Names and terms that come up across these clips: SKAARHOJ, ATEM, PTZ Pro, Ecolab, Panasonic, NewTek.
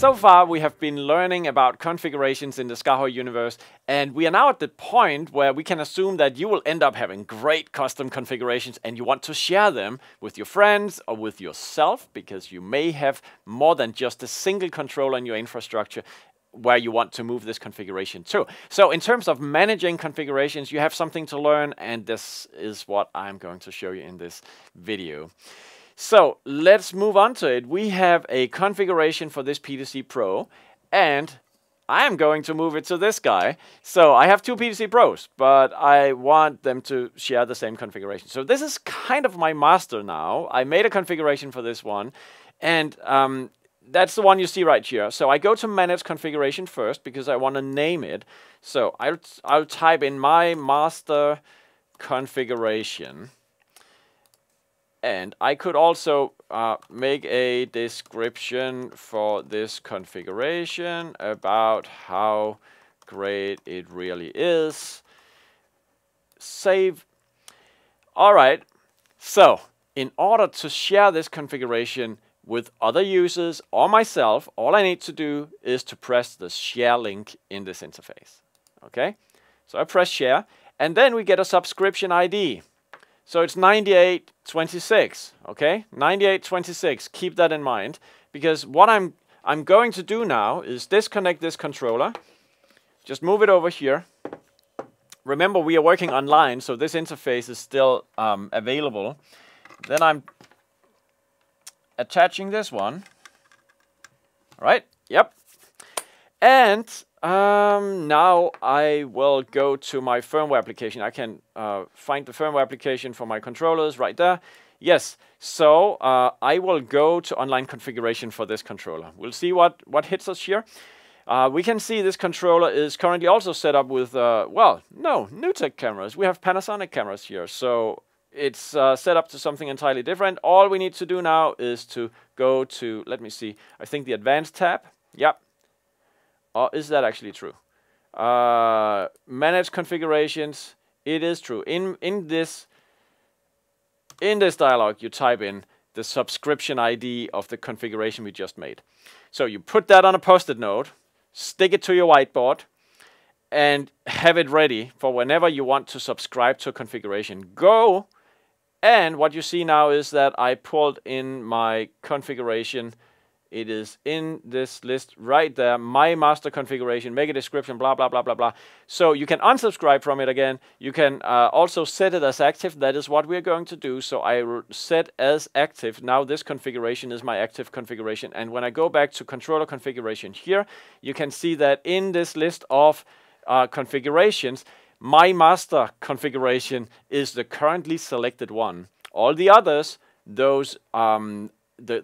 So far we have been learning about configurations in the SKAARHOJ universe, and we are now at the point where we can assume that you will end up having great custom configurations and you want to share them with your friends or with yourself, because you may have more than just a single controller in your infrastructure where you want to move this configuration to. So in terms of managing configurations, you have something to learn, and this is what I'm going to show you in this video. So let's move on to it. We have a configuration for this PTZ Pro, and I am going to move it to this guy. So I have two PTZ Pros, but I want them to share the same configuration. So this is kind of my master now. I made a configuration for this one, and that's the one you see right here. So I go to manage configuration first because I want to name it. So I'll type in my master configuration. And I could also make a description for this configuration about how great it really is. Save. All right. So in order to share this configuration with other users or myself, all I need to do is to press the share link in this interface. Okay. So I press share, and then we get a subscription ID. So it's 9826, okay? 9826, keep that in mind, because what I'm going to do now is disconnect this controller, just move it over here. Remember, we are working online, so this interface is still available. Then I'm attaching this one, all right, yep. And now I will go to my firmware application. I can find the firmware application for my controllers right there. Yes, so I will go to online configuration for this controller. We'll see what hits us here. We can see this controller is currently also set up with, well, no, NewTek cameras. We have Panasonic cameras here, so it's set up to something entirely different. All we need to do now is to go to, let me see, I think the Advanced tab. Yep. Oh, is that actually true? Manage configurations. It is true. In this dialog, you type in the subscription ID of the configuration we just made. So you put that on a post-it note, stick it to your whiteboard, and have it ready for whenever you want to subscribe to a configuration. Go, and what you see now is that I pulled in my configuration. It is in this list right there, my master configuration, make a description, blah, blah, blah, blah, blah. So you can unsubscribe from it again. You can also set it as active. That is what we're going to do. So I set as active. Now this configuration is my active configuration. And when I go back to controller configuration here, you can see that in this list of configurations, my master configuration is the currently selected one. All the others, those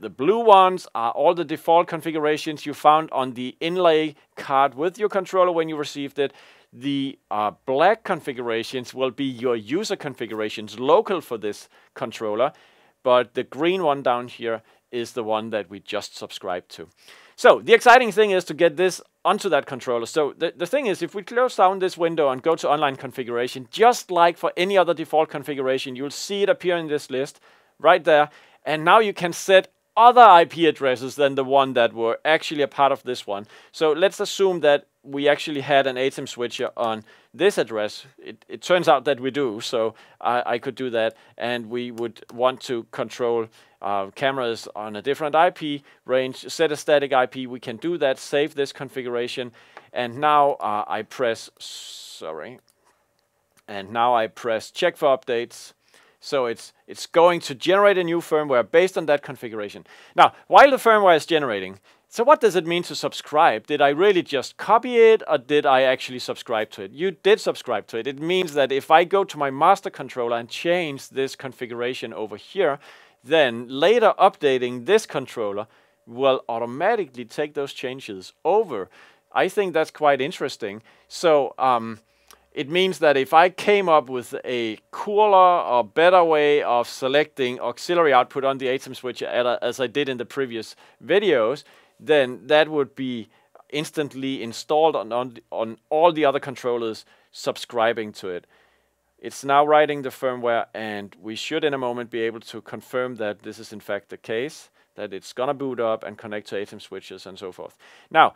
The blue ones are all the default configurations you found on the inlay card with your controller when you received it. The black configurations will be your user configurations local for this controller, but the green one down here is the one that we just subscribed to. So the exciting thing is to get this onto that controller. So the thing is, if we close down this window and go to online configuration, just like for any other default configuration, you'll see it appear in this list right there. And now you can set other IP addresses than the one that were actually a part of this one. So let's assume that we actually had an ATEM switcher on this address. It turns out that we do, so I could do that. And we would want to control cameras on a different IP range, set a static IP. We can do that, save this configuration. And now I press, sorry. And now I press check for updates. So it's going to generate a new firmware based on that configuration. Now, while the firmware is generating, so what does it mean to subscribe? Did I really just copy it, or did I actually subscribe to it? You did subscribe to it. It means that if I go to my master controller and change this configuration over here, then later updating this controller will automatically take those changes over. I think that's quite interesting. So it means that if I came up with a cooler or better way of selecting auxiliary output on the ATEM switcher as I did in the previous videos, then that would be instantly installed on all the other controllers subscribing to it. It's now writing the firmware, and we should in a moment be able to confirm that this is in fact the case. that it's gonna boot up and connect to ATEM switches and so forth. Now,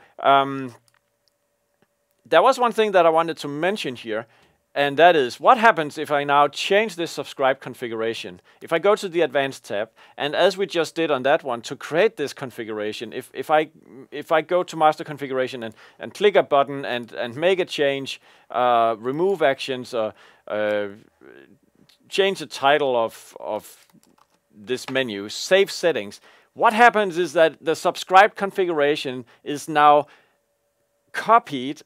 there was one thing that I wanted to mention here, and that is, what happens if I now change this subscribe configuration? If I go to the Advanced tab, and as we just did on that one, to create this configuration, if I go to Master Configuration and click a button and make a change, remove actions, change the title of this menu, save settings, what happens is that the subscribe configuration is now copied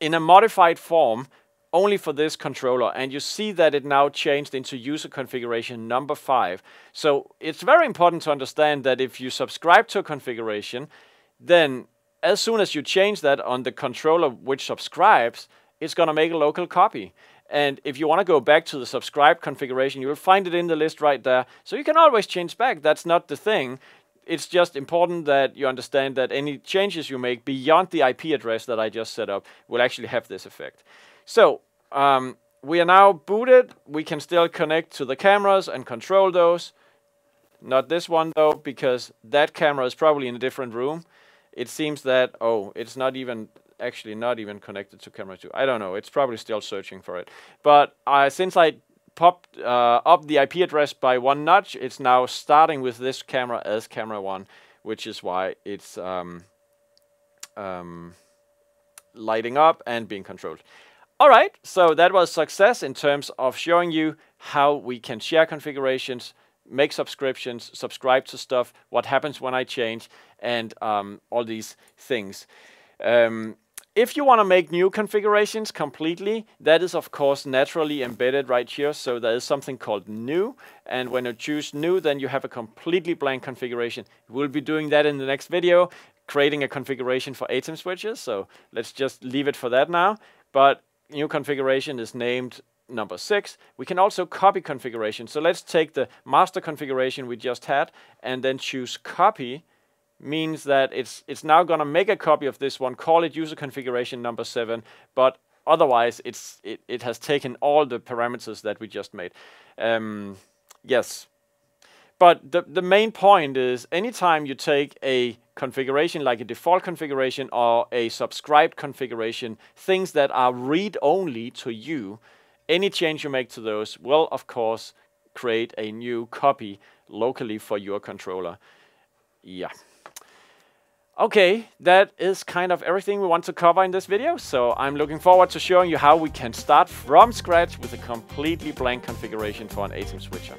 in a modified form only for this controller, and you see that it now changed into user configuration number 5. So it's very important to understand that if you subscribe to a configuration, then as soon as you change that on the controller which subscribes, it's gonna make a local copy. And if you wanna go back to the subscribe configuration, you will find it in the list right there. So you can always change back, that's not the thing. It's just important that you understand that any changes you make beyond the IP address that I just set up will actually have this effect. So, we are now booted. We can still connect to the cameras and control those. Not this one though, because that camera is probably in a different room. It seems that, oh, it's not even, actually not even connected to camera 2. I don't know, it's probably still searching for it. But since I popped up the IP address by one notch, it's now starting with this camera as camera 1, which is why it's lighting up and being controlled. Alright, so that was success in terms of showing you how we can share configurations, make subscriptions, subscribe to stuff, what happens when I change, and all these things. If you want to make new configurations completely, that is of course naturally embedded right here, so there is something called new, and when you choose new, then you have a completely blank configuration. We'll be doing that in the next video, creating a configuration for ATEM switches, so let's just leave it for that now. But new configuration is named number 6. We can also copy configuration. So let's take the master configuration we just had and then choose copy. Means that it's now gonna make a copy of this one, call it user configuration number 7, but otherwise it has taken all the parameters that we just made. Yes. But the main point is, anytime you take a configuration like a default configuration or a subscribed configuration, things that are read-only to you, any change you make to those will, of course, create a new copy locally for your controller. Yeah. Okay, that is kind of everything we want to cover in this video, so I'm looking forward to showing you how we can start from scratch with a completely blank configuration for an ATEM switcher.